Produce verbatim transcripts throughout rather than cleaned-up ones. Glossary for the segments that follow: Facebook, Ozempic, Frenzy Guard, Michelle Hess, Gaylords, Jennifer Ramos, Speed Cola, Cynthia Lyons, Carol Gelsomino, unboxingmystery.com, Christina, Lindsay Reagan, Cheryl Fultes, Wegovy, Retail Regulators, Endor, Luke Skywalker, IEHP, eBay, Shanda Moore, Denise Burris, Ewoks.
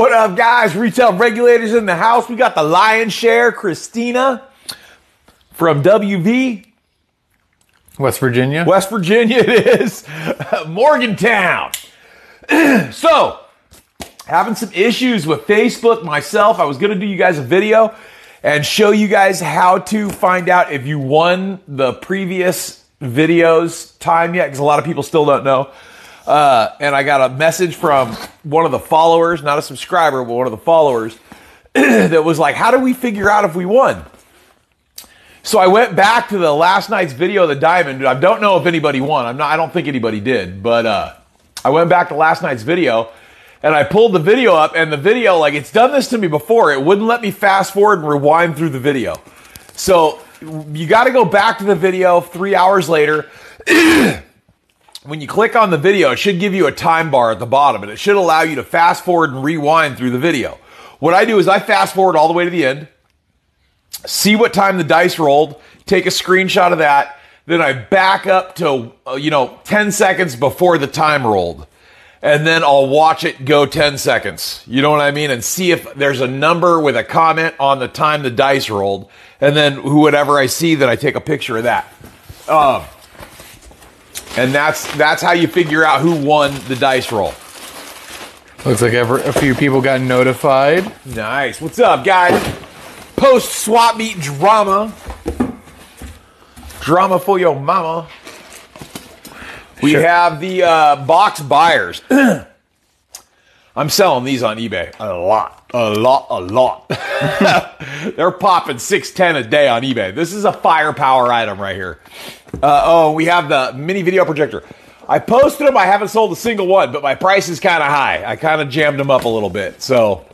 What up, guys? Retail Regulators in the house. We got the lion's share, Christina from W V. West Virginia. West Virginia it is. Morgantown. So, having some issues with Facebook myself. I was going to do you guys a video and show you guys how to find out if you won the previous video's time yet, because a lot of people still don't know. Uh, and I got a message from one of the followers, not a subscriber, but one of the followers that was like, how do we figure out if we won? So I went back to the last night's video of the diamond. I don't know if anybody won. I'm not, I don't think anybody did, but, uh, I went back to last night's video and I pulled the video up, and the video, like, it's done this to me before. It wouldn't let me fast forward and rewind through the video. So you got to go back to the video three hours later. When you click on the video, it should give you a time bar at the bottom, and it should allow you to fast forward and rewind through the video. What I do is I fast forward all the way to the end, see what time the dice rolled, take a screenshot of that, then I back up to, uh, you know, ten seconds before the time rolled, and then I'll watch it go ten seconds. You know what I mean? And see if there's a number with a comment on the time the dice rolled, and then whoever I see, that I take a picture of that. Um... And that's that's how you figure out who won the dice roll. Looks like ever, a few people got notified. Nice. What's up, guys? Post swap meet drama. Drama for your mama. We sure. have the uh, box buyers. I'm selling these on eBay a lot, a lot, a lot. They're popping six ten a day on eBay. This is a firepower item right here. Uh, oh, we have the mini video projector. I posted them. I haven't sold a single one, but my price is kind of high. I kind of jammed them up a little bit. So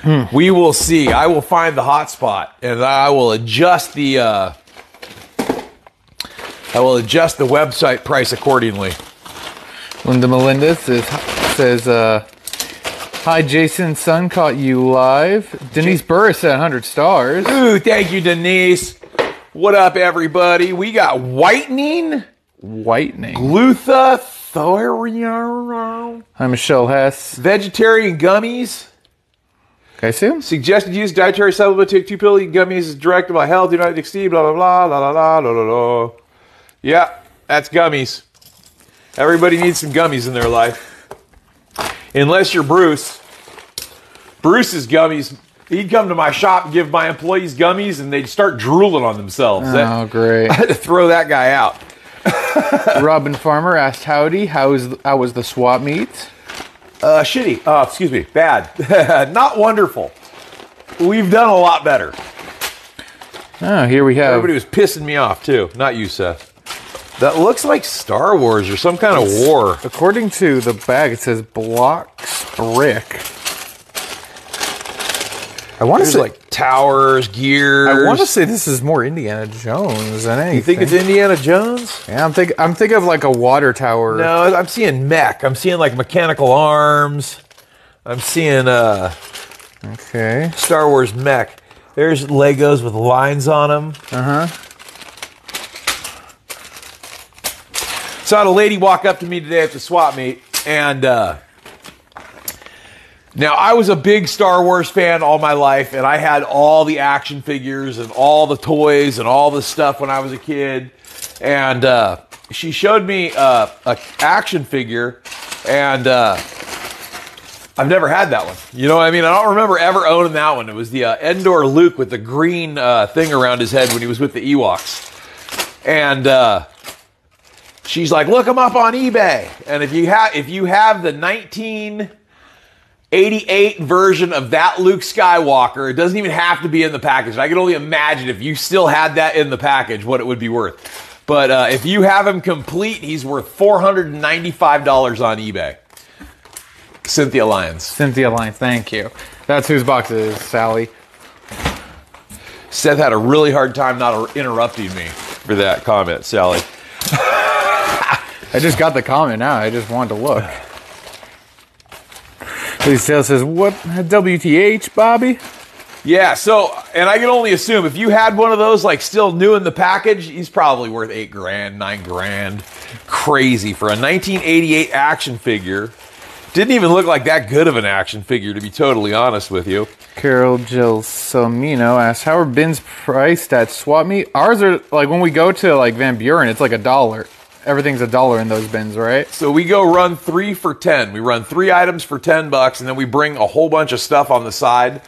hmm. we will see. I will find the hot spot, and I will adjust the, uh, I will adjust the website price accordingly. Linda Melinda says, says uh, hi, Jason Sun caught you live. Denise Burris at one hundred stars. Ooh, thank you, Denise. What up, everybody? We got whitening. Whitening. Gluthathione. Hi, Michelle Hess. Vegetarian gummies. Okay, soon. Suggested use dietary supplement. Take two pill gummies is directed by health. Do not exceed. Blah, blah, blah, blah, blah, blah, blah. Yeah, that's gummies. Everybody needs some gummies in their life. Unless you're Bruce. Bruce's gummies... He'd come to my shop and give my employees gummies, and they'd start drooling on themselves. Oh, that, great. I had to throw that guy out. Robin Farmer asked, howdy, how, is, how was the swap meet? Uh, shitty. Uh, excuse me. Bad. Not wonderful. We've done a lot better. Oh, here we have... Everybody was pissing me off, too. Not you, Seth. That looks like Star Wars or some kind it's, of war. According to the bag, it says blocks brick. I want to say like towers, gears. I want to say this is more Indiana Jones than anything. You think it's Indiana Jones? Yeah, I'm think I'm thinking of like a water tower. No, I'm seeing mech. I'm seeing like mechanical arms. I'm seeing uh, okay, Star Wars mech. There's Legos with lines on them. Uh huh. Saw a lady walk up to me today at the swap meet, and uh, now, I was a big Star Wars fan all my life, and I had all the action figures and all the toys and all the stuff when I was a kid. And uh, she showed me uh, an action figure, and uh, I've never had that one. You know what I mean? I don't remember ever owning that one. It was the uh, Endor Luke with the green uh, thing around his head when he was with the Ewoks. And... Uh, she's like, look them up on eBay. And if you, ha- if you have the nineteen eighty-eight version of that Luke Skywalker, it doesn't even have to be in the package. I can only imagine if you still had that in the package, what it would be worth. But uh, if you have him complete, he's worth four hundred ninety-five dollars on eBay. Cynthia Lyons. Cynthia Lyons, thank you. That's whose box it is, Sally. Seth had a really hard time not interrupting me for that comment, Sally. I just got the comment now. I just wanted to look. Please tell says, what W T H, Bobby? Yeah, so, and I can only assume if you had one of those, like, still new in the package, he's probably worth eight grand, nine grand. Crazy for a nineteen eighty-eight action figure Didn't even look like that good of an action figure, to be totally honest with you. Carol Gelsomino asks, how are bins priced at swap meet? Ours are, like, when we go to, like, Van Buren, it's like a dollar. Everything's a dollar in those bins, right? So we go run three for ten. We run three items for ten bucks, and then we bring a whole bunch of stuff on the side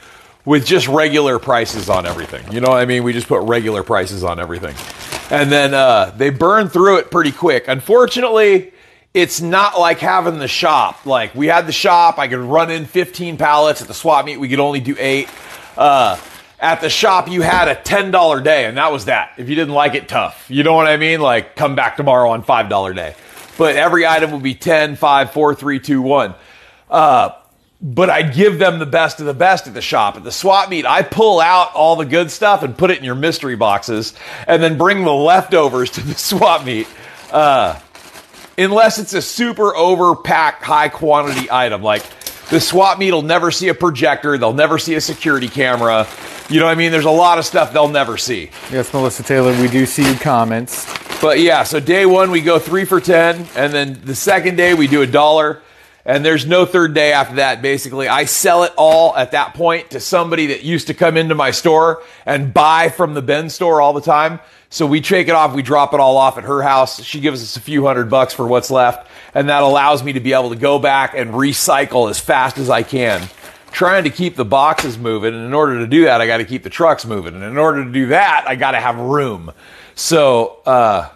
with just regular prices on everything. You know what I mean? We just put regular prices on everything. And then uh, they burn through it pretty quick. Unfortunately, it's not like having the shop. Like, we had the shop, I could run in fifteen pallets. At the swap meet, we could only do eight. Uh, at the shop, you had a ten dollar day, and that was that. If you didn't like it, tough. You know what I mean? Like, come back tomorrow on five dollar day. But every item would be ten, five, four, three, two, one. Uh, but I'd give them the best of the best at the shop. At the swap meet, I pull out all the good stuff and put it in your mystery boxes, and then bring the leftovers to the swap meet. Uh... Unless it's a super overpacked, high quantity item. Like, the swap meet will never see a projector. They'll never see a security camera. You know what I mean? There's a lot of stuff they'll never see. Yes, Melissa Taylor, we do see your comments. But yeah, so day one, we go three for ten. And then the second day, we do a dollar. And there's no third day after that, basically. I sell it all at that point to somebody that used to come into my store and buy from the Ben store all the time. So we take it off, we drop it all off at her house. She gives us a few hundred bucks for what's left. And that allows me to be able to go back and recycle as fast as I can, trying to keep the boxes moving. And in order to do that, I got to keep the trucks moving. And in order to do that, I got to have room. So uh,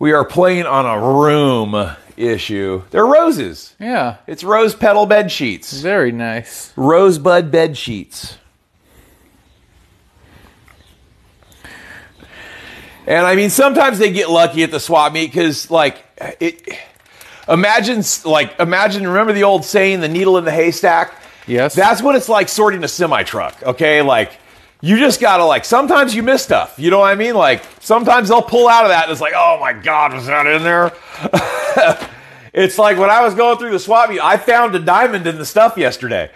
we are playing on a room issue. They're roses. Yeah. It's rose petal bed sheets. Very nice. Rosebud bed sheets. And I mean, sometimes they get lucky at the swap meet because, like, it. Imagine, like, imagine. Remember the old saying, "The needle in the haystack." Yes. That's what it's like sorting a semi truck. Okay, like, you just gotta, like, sometimes you miss stuff. You know what I mean? Like, sometimes they'll pull out of that and it's like, oh my God, was that in there? It's like when I was going through the swap meet, I found a diamond in the stuff yesterday.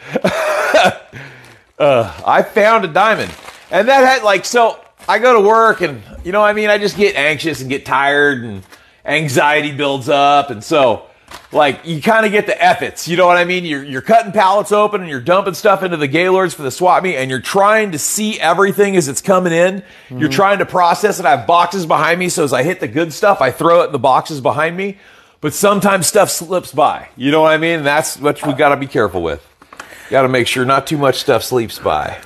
uh, I found a diamond. And that had, like, so I go to work and, you know what I mean? I just get anxious and get tired and anxiety builds up. And so, like, you kind of get the efforts, you know what I mean? You're, you're cutting pallets open and you're dumping stuff into the Gaylords for the swap meet, and you're trying to see everything as it's coming in. Mm-hmm. You're trying to process it. I have boxes behind me, so as I hit the good stuff, I throw it in the boxes behind me. But sometimes stuff slips by, you know what I mean? And that's what we got to be careful with. Got to make sure not too much stuff sleeps by.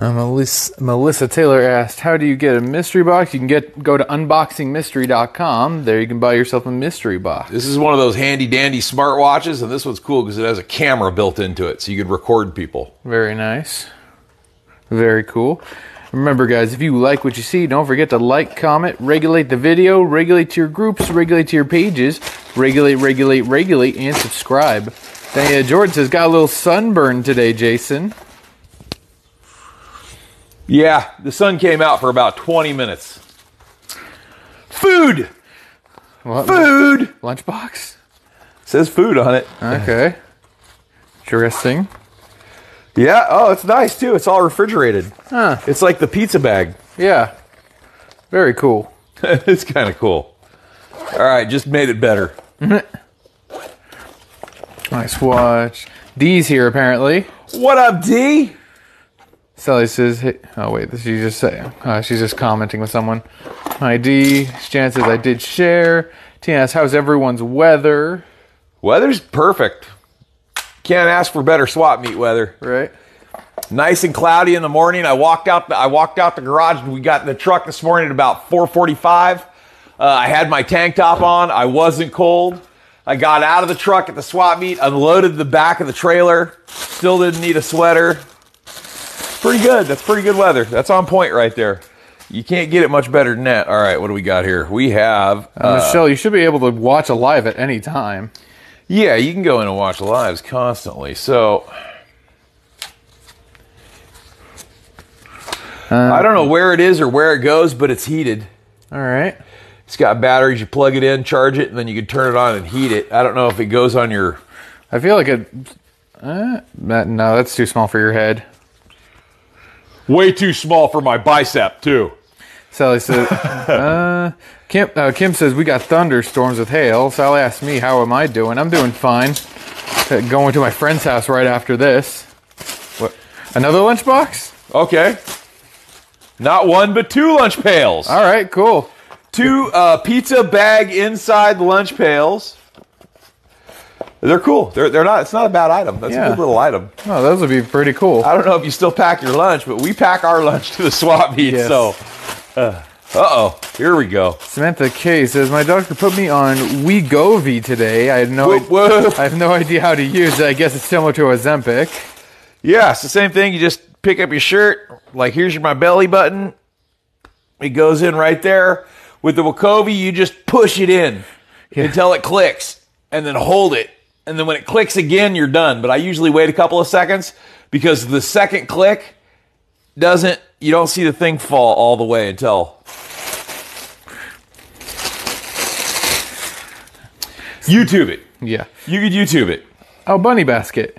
Uh, Melissa, Melissa Taylor asked, how do you get a mystery box? You can get go to unboxing mystery dot com. There you can buy yourself a mystery box. This is one of those handy-dandy smartwatches, and this one's cool because it has a camera built into it, so you can record people. Very nice. Very cool. Remember, guys, if you like what you see, don't forget to like, comment, regulate the video, regulate to your groups, regulate to your pages, regulate, regulate, regulate, and subscribe. Daniel Jordan says, got a little sunburn today, Jason. Yeah, the sun came out for about twenty minutes. Food! What? Food! Lunchbox? It says food on it. Okay. Interesting. Yeah, oh, it's nice too. It's all refrigerated. Huh. It's like the pizza bag. Yeah. Very cool. It's kind of cool. All right, just made it better. Nice watch. D's here, apparently. What up, D? Sally says, hey, oh wait, this you just saying. Uh, she's just commenting with someone. I D. Jan says, I did share. Tina asks, how's everyone's weather? Weather's perfect. Can't ask for better swap meet weather. Right. Nice and cloudy in the morning. I walked out the, I walked out the garage and we got in the truck this morning at about four forty-five. Uh, I had my tank top on. I wasn't cold. I got out of the truck at the swap meet, unloaded the back of the trailer. Still didn't need a sweater. Pretty good. That's pretty good weather. That's on point right there. You can't get it much better than that. All right, what do we got here? We have... Uh, Michelle, you should be able to watch a live at any time. Yeah, you can go in and watch lives constantly. So... Um, I don't know where it is or where it goes, but it's heated. All right. It's got batteries. You plug it in, charge it, and then you can turn it on and heat it. I don't know if it goes on your... I feel like it... Uh, that, no, that's too small for your head. Way too small for my bicep, too. Sally says, uh, Kim, uh, Kim says, we got thunderstorms with hail. Sally asked me, how am I doing? I'm doing fine. going to my friend's house right after this. What? Another lunchbox? Okay. Not one, but two lunch pails. All right, cool. Two uh, pizza bag inside lunch pails. They're cool. They're they're not. It's not a bad item. That's yeah. a good little item. Oh, those would be pretty cool. I don't know if you still pack your lunch, but we pack our lunch to the swap meet. Yes. So, uh oh, here we go. Samantha K says, "My doctor put me on Wegovy today. I had no. Whoa, whoa. I have no idea how to use it. I guess it's similar to Ozempic. Yeah, it's the same thing. You just pick up your shirt. Like here's your, my belly button. It goes in right there. With the Wegovy, you just push it in yeah. until it clicks, and then hold it." And then when it clicks again, you're done. But I usually wait a couple of seconds because the second click doesn't, you don't see the thing fall all the way until. YouTube it. Yeah. You could YouTube it. Oh, bunny basket.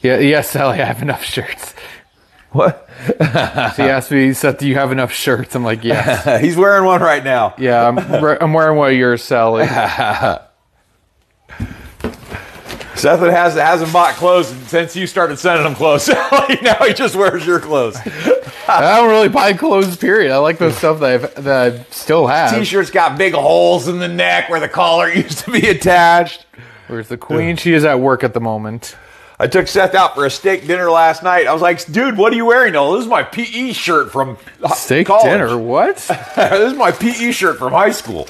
Yeah, yes, Sally, I have enough shirts. What? She asked me, Seth, do you have enough shirts? I'm like, yes. He's wearing one right now. Yeah, I'm, I'm wearing one of yours, Sally. Seth has, hasn't bought clothes since you started sending him clothes. Now he just wears your clothes. I don't really buy clothes, period. I like those stuff that, I've, that I still have. T-shirts got big holes in the neck where the collar used to be attached. Where's the queen? She is at work at the moment. I took Seth out for a steak dinner last night. I was like, dude, what are you wearing? Oh, this is my P E shirt from steak college. Dinner? What? This is my P E shirt from high school.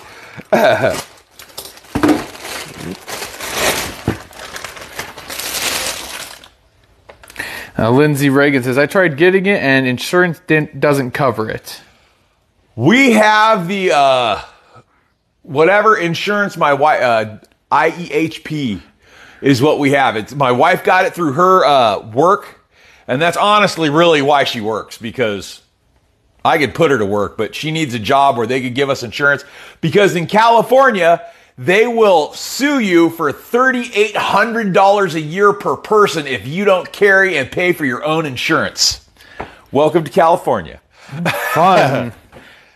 Uh, Lindsay Reagan says, I tried getting it and insurance didn't, doesn't cover it. We have the, uh, whatever insurance my wife, uh, I E H P is what we have. It's, my wife got it through her uh, work, and that's honestly really why she works, because I could put her to work, but she needs a job where they could give us insurance, because in California, they will sue you for three thousand eight hundred dollars a year per person if you don't carry and pay for your own insurance. Welcome to California. Fun.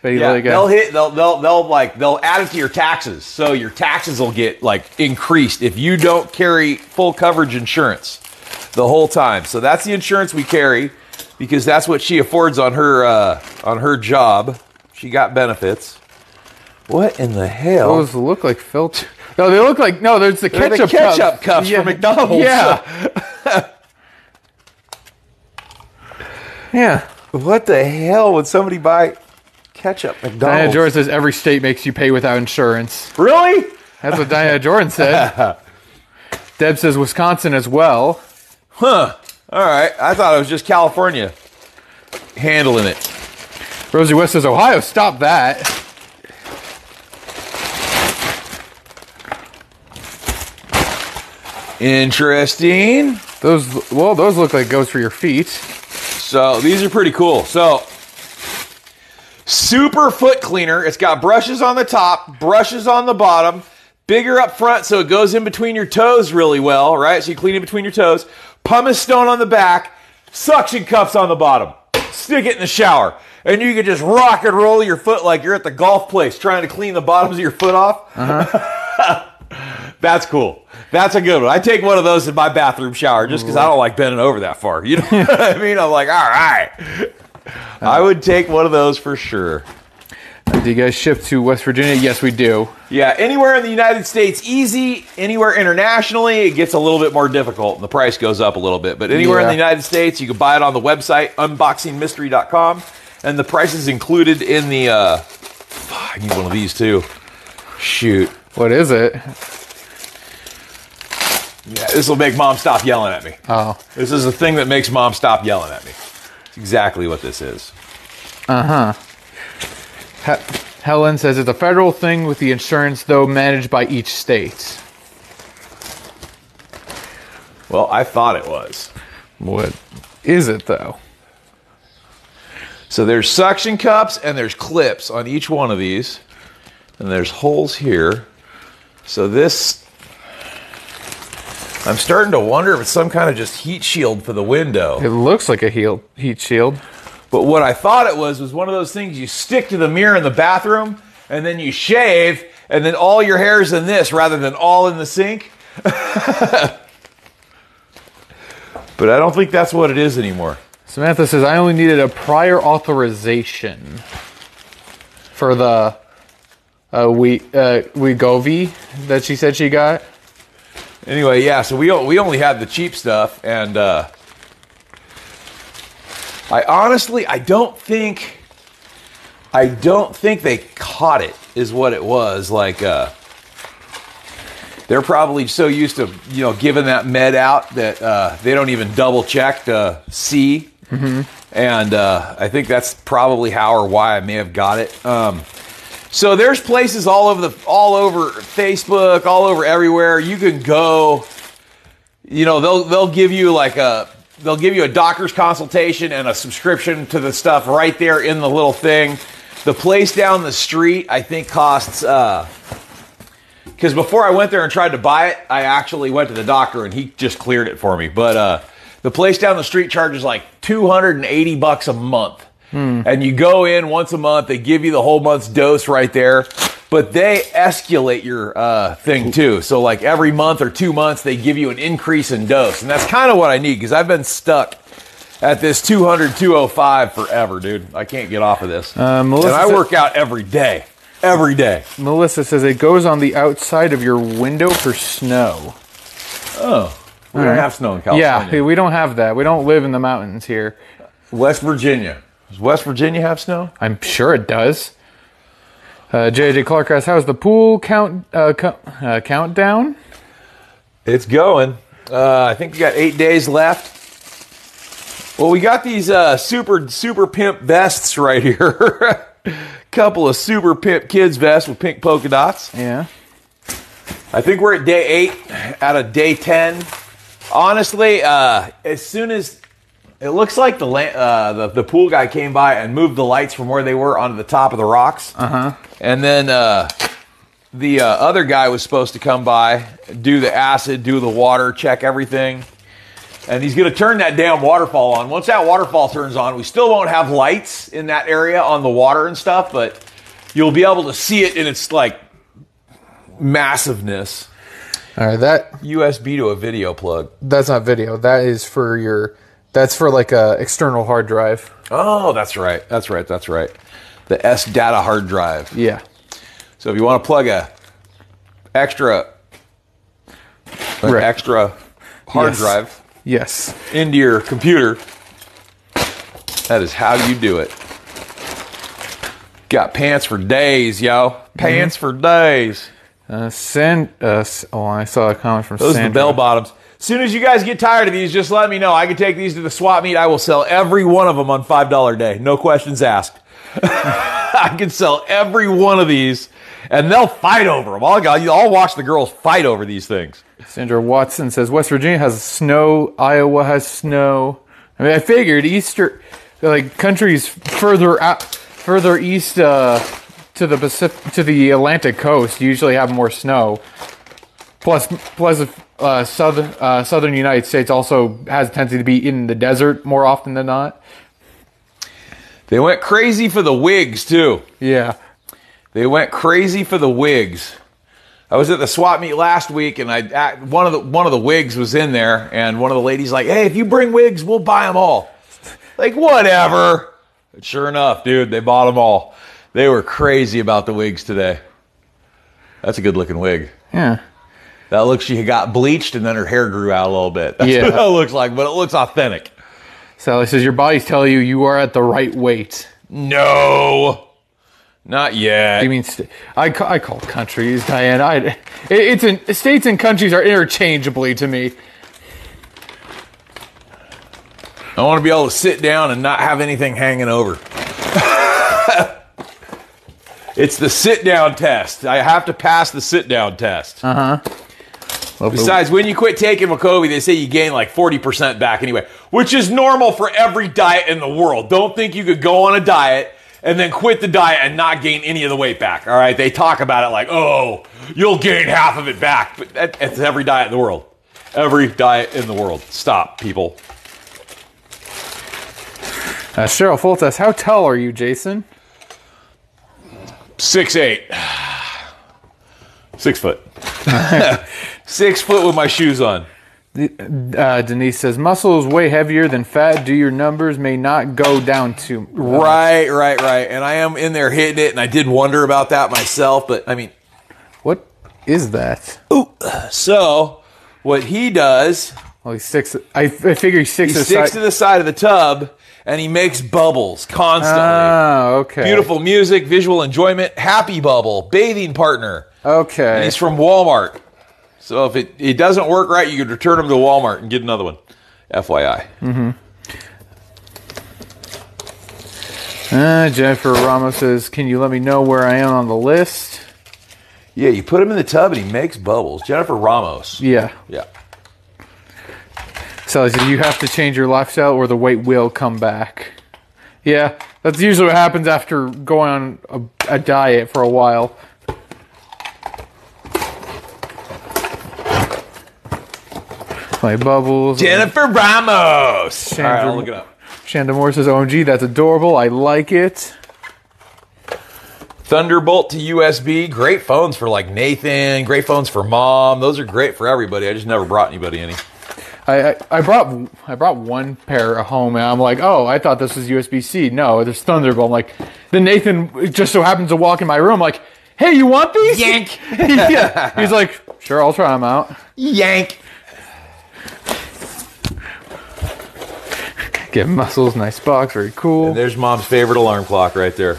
Yeah, they'll hit. They'll, they'll they'll like they'll add it to your taxes, so your taxes will get like increased if you don't carry full coverage insurance the whole time. So that's the insurance we carry because that's what she affords on her uh, on her job. She got benefits. What in the hell? Those look like filter. No, they look like no. There's the ketchup, the ketchup cups, cups yeah. from McDonald's. Yeah. Yeah. What the hell would somebody buy ketchup McDonald's? Diana Jordan says every state makes you pay without insurance. Really? That's what Diana Jordan said. Deb says Wisconsin as well. Huh. All right. I thought it was just California handling it. Rosie West says Ohio. Stop that. Interesting. Those well, those look like goes for your feet. So these are pretty cool. So super foot cleaner. It's got brushes on the top, brushes on the bottom, bigger up front, so it goes in between your toes really well, right? So you clean it between your toes. Pumice stone on the back, suction cups on the bottom. Stick it in the shower, and you can just rock and roll your foot like you're at the golf place trying to clean the bottoms of your foot off. Uh-huh. That's cool. That's a good one. I take one of those in my bathroom shower just because I don't like bending over that far. You know what I mean? I'm like, all right. I would take one of those for sure. Do you guys ship to West Virginia? Yes, we do. Yeah, anywhere in the United States, easy. Anywhere internationally, it gets a little bit more difficult, and the price goes up a little bit. But anywhere yeah. in the United States, you can buy it on the website, unboxing mystery dot com, and the price is included in the... Uh, I need one of these, too. Shoot. What is it? Yeah, this will make mom stop yelling at me. Oh. This is the thing that makes mom stop yelling at me. It's exactly what this is. Uh-huh. He- Helen says it's a federal thing with the insurance, though, managed by each state. Well, I thought it was. What is it, though? So there's suction cups and there's clips on each one of these. And there's holes here. So this, I'm starting to wonder if it's some kind of just heat shield for the window. It looks like a heel, heat shield. But what I thought it was was one of those things you stick to the mirror in the bathroom, and then you shave, and then all your hair's in this rather than all in the sink. But I don't think that's what it is anymore. Samantha says, I only needed a prior authorization for the uh, we uh, Wegovy that she said she got. Anyway, yeah, so we, we only had the cheap stuff, and uh, I honestly, I don't think... I don't think they caught it, is what it was. Like, uh, they're probably so used to, you know, giving that med out that uh, they don't even double check to see. Mm-hmm. And uh, I think that's probably how or why I may have got it. Um, so there's places all over the, all over Facebook, all over everywhere. You can go, you know, they'll they'll give you like a they'll give you a doctor's consultation and a subscription to the stuff right there in the little thing. The place down the street, I think, costs, because uh, before I went there and tried to buy it, I actually went to the doctor and he just cleared it for me. But uh, the place down the street charges like two hundred eighty bucks a month. Hmm. And you go in once a month, they give you the whole month's dose right there. But they escalate your uh, thing too. So like every month or two months, they give you an increase in dose. And that's kind of what I need, because I've been stuck at this two hundred, two oh five forever, dude. I can't get off of this. Uh, and I work out every day. Every day. Melissa says it goes on the outside of your window for snow. Oh. We All don't right. have snow in California. Yeah, we don't have that. We don't live in the mountains here. West Virginia. Does West Virginia have snow? I'm sure it does. Uh, J J Clark asks, how's the pool count uh, co- uh, countdown? It's going. Uh, I think we got eight days left. Well, we got these uh, super, super pimp vests right here. Couple of super pimp kids vests with pink polka dots. Yeah. I think we're at day eight out of day ten. Honestly, uh, as soon as it looks like the, uh, the the pool guy came by and moved the lights from where they were onto the top of the rocks. Uh-huh. And then uh, the uh, other guy was supposed to come by, do the acid, do the water, check everything. And he's going to turn that damn waterfall on. Once that waterfall turns on, we still won't have lights in that area on the water and stuff, but you'll be able to see it in its, like, massiveness. All right, that... U S B to a video plug. That's not video. That is for your... That's for, like, a external hard drive. Oh, that's right. That's right. That's right. The S-Data hard drive. Yeah. So if you want to plug a extra... An right. extra hard yes. drive... Yes. Into your computer. That is how you do it. Got pants for days, yo. Pants mm-hmm. for days. Uh, send us. Oh, I saw a comment from Sandra. Those are the bell bottoms. As soon as you guys get tired of these, just let me know. I can take these to the swap meet. I will sell every one of them on five dollars a day. No questions asked. I can sell every one of these, and they'll fight over them. I'll, I'll watch the girls fight over these things. Sandra Watson says, West Virginia has snow, Iowa has snow. I mean, I figured Easter, like countries further out, further east uh, to the Pacific, to the Atlantic coast, usually have more snow. Plus, plus uh, southern uh, southern United States also has a tendency to be in the desert more often than not. They went crazy for the wigs too. Yeah, they went crazy for the wigs. I was at the swap meet last week, and I one of the one of the wigs was in there, and one of the ladies like, "Hey, if you bring wigs, we'll buy them all." Like, whatever. But sure enough, dude, they bought them all. They were crazy about the wigs today. That's a good-looking wig. Yeah. That looks she got bleached, and then her hair grew out a little bit. That's yeah. what that looks like, but it looks authentic. Sally says, your body's telling you you are at the right weight. No. Not yet. You mean st- I, ca- I call countries, Diane. I, it, it's in, states and countries are interchangeably to me. I want to be able to sit down and not have anything hanging over. It's the sit-down test. I have to pass the sit-down test. Uh huh. Well, besides, when you quit taking Wegovy, they say you gain like forty percent back anyway, which is normal for every diet in the world. Don't think you could go on a diet and then quit the diet and not gain any of the weight back, all right? They talk about it like, oh, you'll gain half of it back. But that, that's every diet in the world. Every diet in the world. Stop, people. Uh, Cheryl Fultes, how tall are you, Jason? six eight. Six foot. Six foot with my shoes on. Uh, Denise says, muscle is way heavier than fat. Do your numbers may not go down too much. Right, right, right. And I am in there hitting it, and I did wonder about that myself, but I mean. What is that? Ooh. So what he does. Well, he sticks. I, I figure he sticks, he to, the sticks to the side of the tub, and he makes bubbles constantly. Oh, okay. Beautiful music, visual enjoyment, happy bubble, bathing partner. Okay. And he's from Walmart. So if it, it doesn't work right, you could return them to Walmart and get another one. F Y I. Mm-hmm. Uh, Jennifer Ramos says, can you let me know where I am on the list? Yeah, you put him in the tub and he makes bubbles. Jennifer Ramos. Yeah. Yeah. So you have to change your lifestyle or the weight will come back. Yeah, that's usually what happens after going on a, a diet for a while. My bubbles. Jennifer like, Ramos. Chandra, all right, I'll look it up. Shanda Moore says, O M G, that's adorable. I like it. Thunderbolt to U S B. Great phones for like Nathan. Great phones for Mom. Those are great for everybody. I just never brought anybody any. I, I, I brought I brought one pair home, and I'm like, oh, I thought this was U S B C. No, there's Thunderbolt. I'm like, then Nathan just so happens to walk in my room like, hey, you want these? Yank. Yeah. He's like, sure, I'll try them out. Yank. Get muscles, nice box, very cool. And there's Mom's favorite alarm clock right there.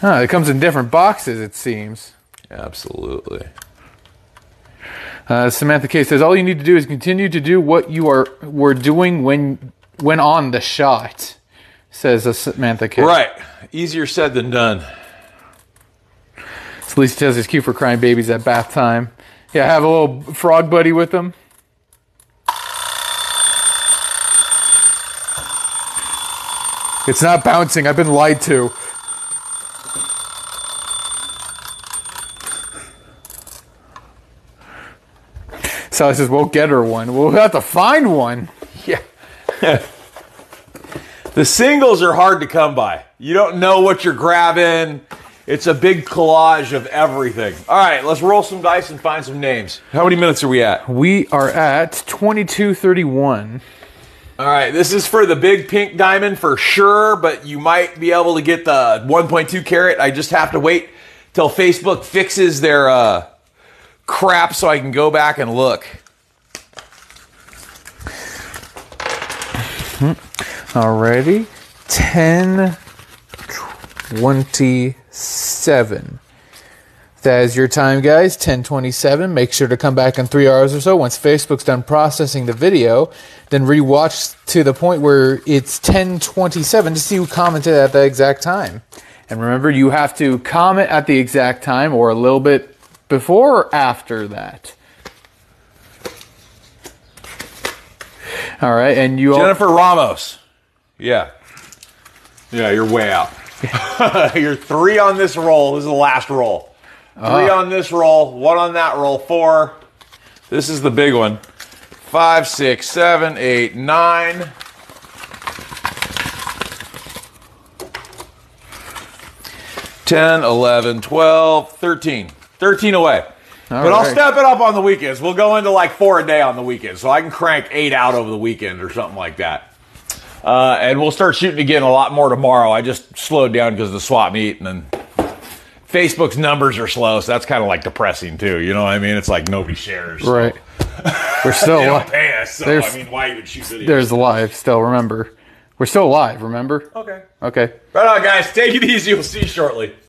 Huh, it comes in different boxes, it seems. Absolutely. Uh, Samantha K says, all you need to do is continue to do what you are were doing when when on the shot, says uh, Samantha K. Right. Easier said than done. So Lisa tells us cute for crying babies at bath time. Yeah, have a little frog buddy with them. It's not bouncing. I've been lied to. So I says, we'll get her one. We'll have to find one. Yeah. The singles are hard to come by. You don't know what you're grabbing. It's a big collage of everything. All right, let's roll some dice and find some names. How many minutes are we at? We are at twenty-two thirty-one. All right, this is for the big pink diamond for sure, but you might be able to get the one point two carat. I just have to wait till Facebook fixes their uh, crap so I can go back and look. Alrighty, ten twenty-seven. That is your time, guys, ten twenty-seven. Make sure to come back in three hours or so. Once Facebook's done processing the video, then rewatch to the point where it's ten twenty-seven to see who commented at the exact time. And remember, you have to comment at the exact time or a little bit before or after that. All right, and you all... Jennifer Ramos. Yeah. Yeah, you're way out. You're three on this roll. This is the last roll. Three on this roll, one on that roll, four. This is the big one. Five, six, seven, eight, nine. Ten, eleven, twelve, thirteen. Thirteen away. All but right. I'll step it up on the weekends. We'll go into like four a day on the weekends, so I can crank eight out over the weekend or something like that. Uh, and we'll start shooting again a lot more tomorrow. I just slowed down because of the swap meet and then... Facebook's numbers are slow, so that's kind of like depressing too. You know what I mean? It's like nobody shares. So. Right. We're still alive. They don't pay us, so I mean, why even shoot videos? There's alive still, remember. We're still alive, remember? Okay. Okay. Right on, guys. Take it easy. We'll see you shortly.